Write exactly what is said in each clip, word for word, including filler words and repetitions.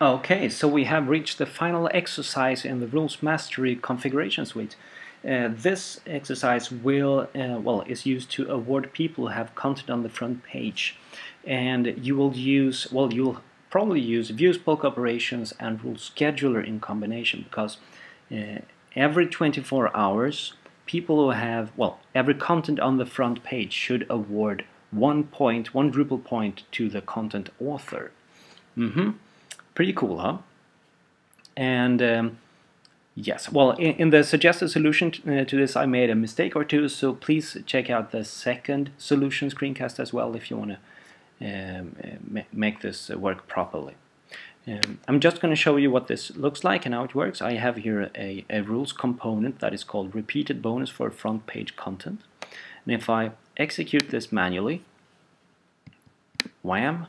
Okay, so we have reached the final exercise in the Rules Mastery Configuration Suite. Uh, this exercise will, uh, well, is used to award people who have content on the front page, and you will use, well, you'll probably use Views Bulk Operations and Rules Scheduler in combination, because uh, every twenty-four hours, people who have, well, every content on the front page should award one point, one Drupal point to the content author. Mm-hmm. Pretty cool, huh? And um, yes, well, in, in the suggested solution uh, to this, I made a mistake or two, so please check out the second solution screencast as well if you want to um, ma make this work properly. Um, I'm just going to show you what this looks like and how it works. I have here a, a rules component that is called repeated bonus for front page content. And if I execute this manually, wham,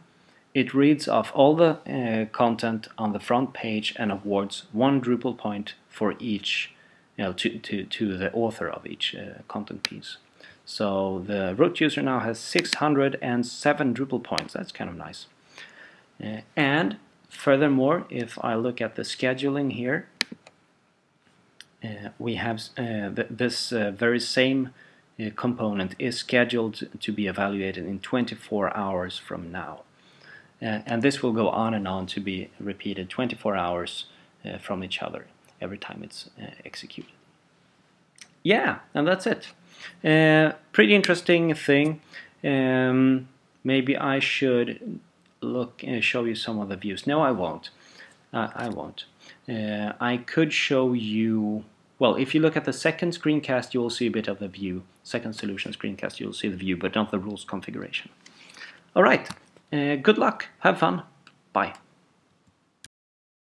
it reads off all the uh, content on the front page and awards one Drupal point for each, you know, to, to, to the author of each uh, content piece. So the root user now has six hundred seven Drupal points. That's kind of nice. Uh, and furthermore, if I look at the scheduling here, uh, we have uh, th this uh, very same uh, component is scheduled to be evaluated in twenty-four hours from now. Uh, and this will go on and on to be repeated twenty-four hours uh, from each other every time it's uh, executed. Yeah, and that's it. Uh, pretty interesting thing. Um, maybe I should look and uh, show you some of the views. No, I won't. Uh, I won't. Uh, I could show you. Well, if you look at the second screencast, you will see a bit of the view. Second solution screencast, you will see the view, but not the rules configuration. All right. Uh, good luck, have fun, bye.